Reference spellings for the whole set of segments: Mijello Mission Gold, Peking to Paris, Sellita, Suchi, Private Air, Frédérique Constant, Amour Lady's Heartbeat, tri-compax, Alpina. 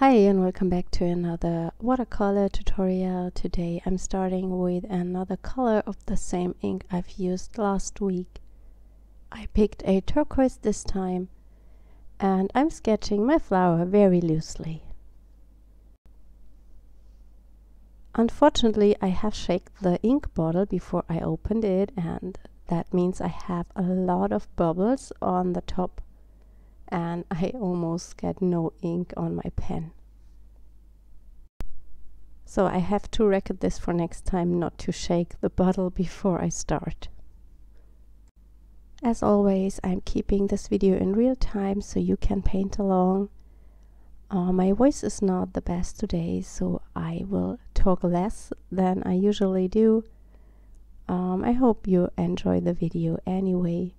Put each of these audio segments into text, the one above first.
Hi and welcome back to another watercolor tutorial. Today I'm starting with another color of the same ink I've used last week. I picked a turquoise this time and I'm sketching my flower very loosely. Unfortunately, I have shaken the ink bottle before I opened it, and that means I have a lot of bubbles on the top. And I almost get no ink on my pen. So I have to record this for next time, not to shake the bottle before I start. As always, I'm keeping this video in real time so you can paint along. My voice is not the best today, so I will talk less than I usually do. I hope you enjoy the video anyway.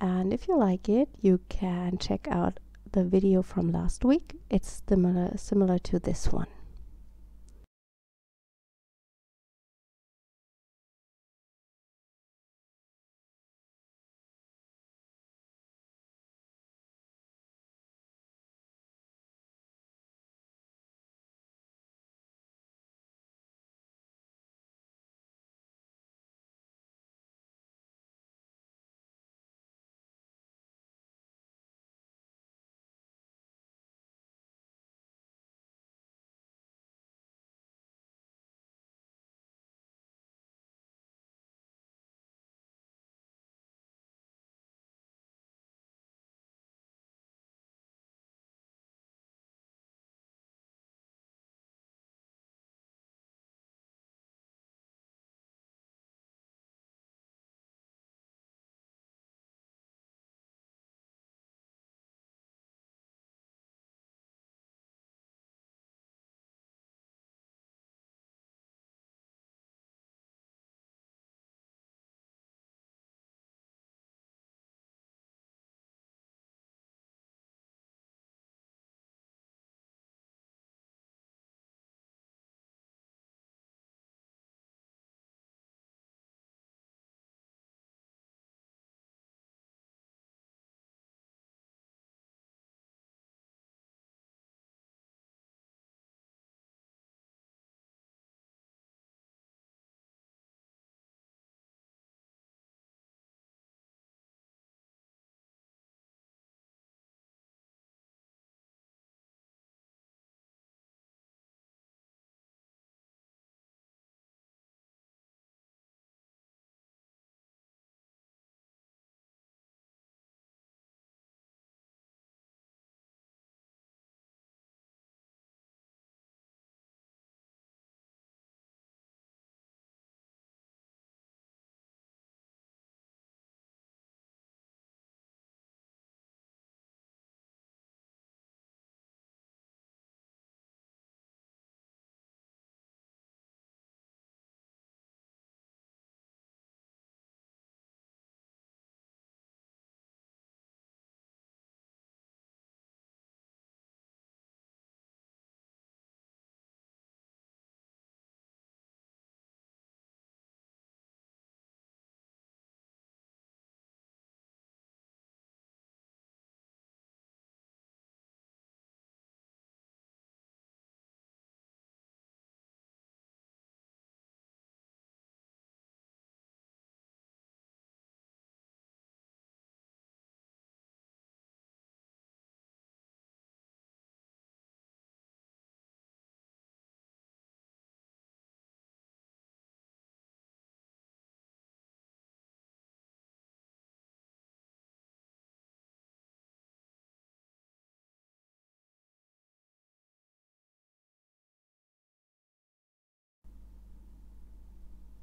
And if you like it, you can check out the video from last week. It's similar to this one.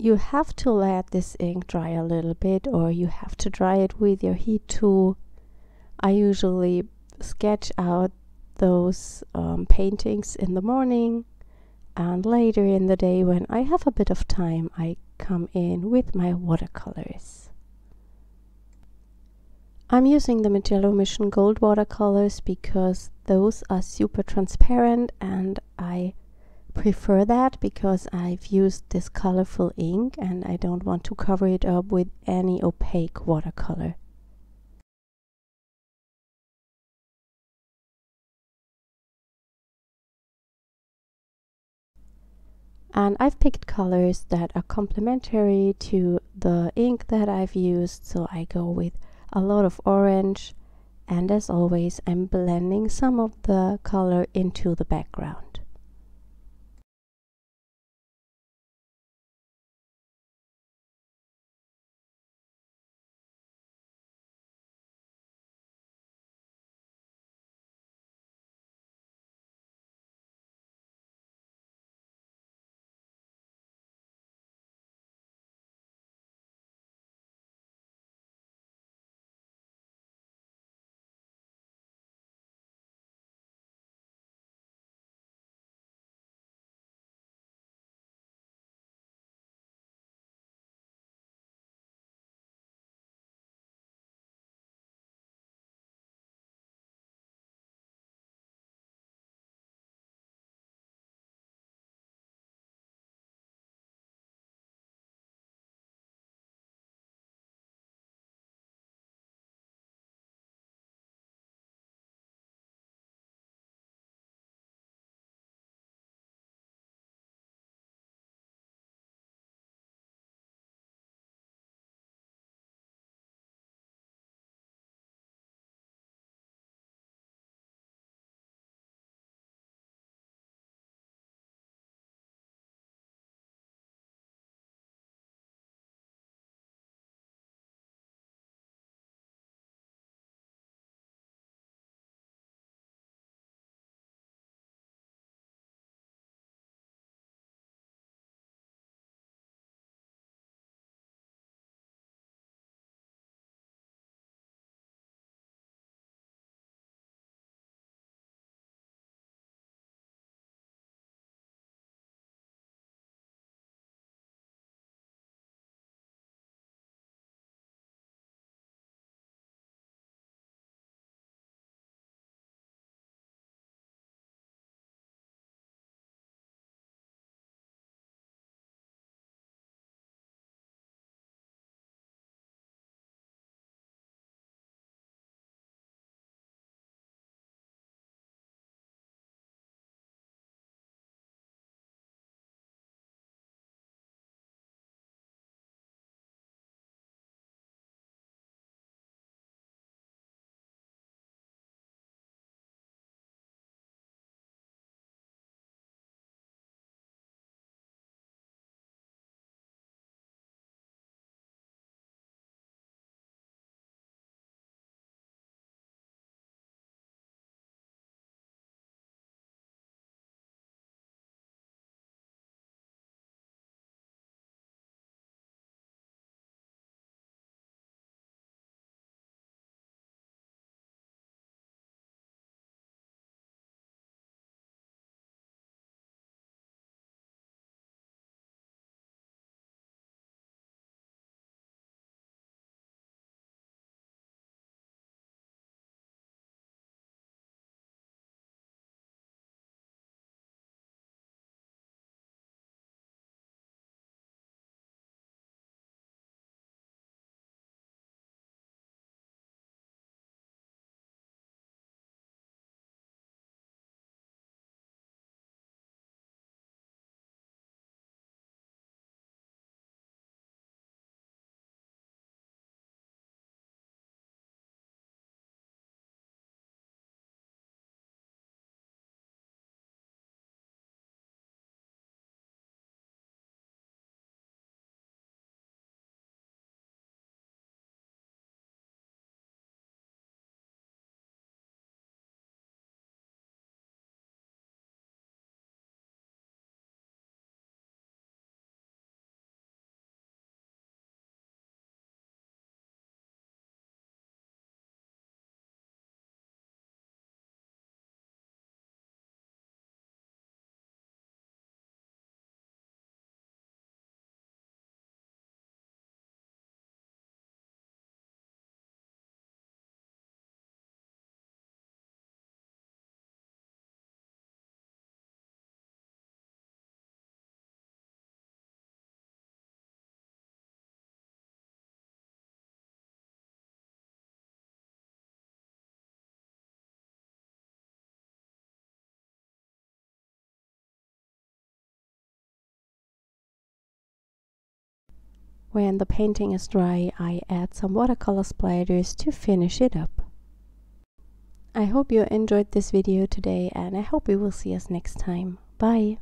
You have to let this ink dry a little bit, or you have to dry it with your heat tool. I usually sketch out those paintings in the morning, and later in the day when I have a bit of time, I come in with my watercolors. I'm using the Mijello Mission Gold watercolors because those are super transparent, and I prefer that because I've used this colorful ink and I don't want to cover it up with any opaque watercolor. And I've picked colors that are complementary to the ink that I've used, so I go with a lot of orange, and as always I'm blending some of the color into the background. When the painting is dry, I add some watercolor spiders to finish it up. I hope you enjoyed this video today, and I hope we will see us next time. Bye!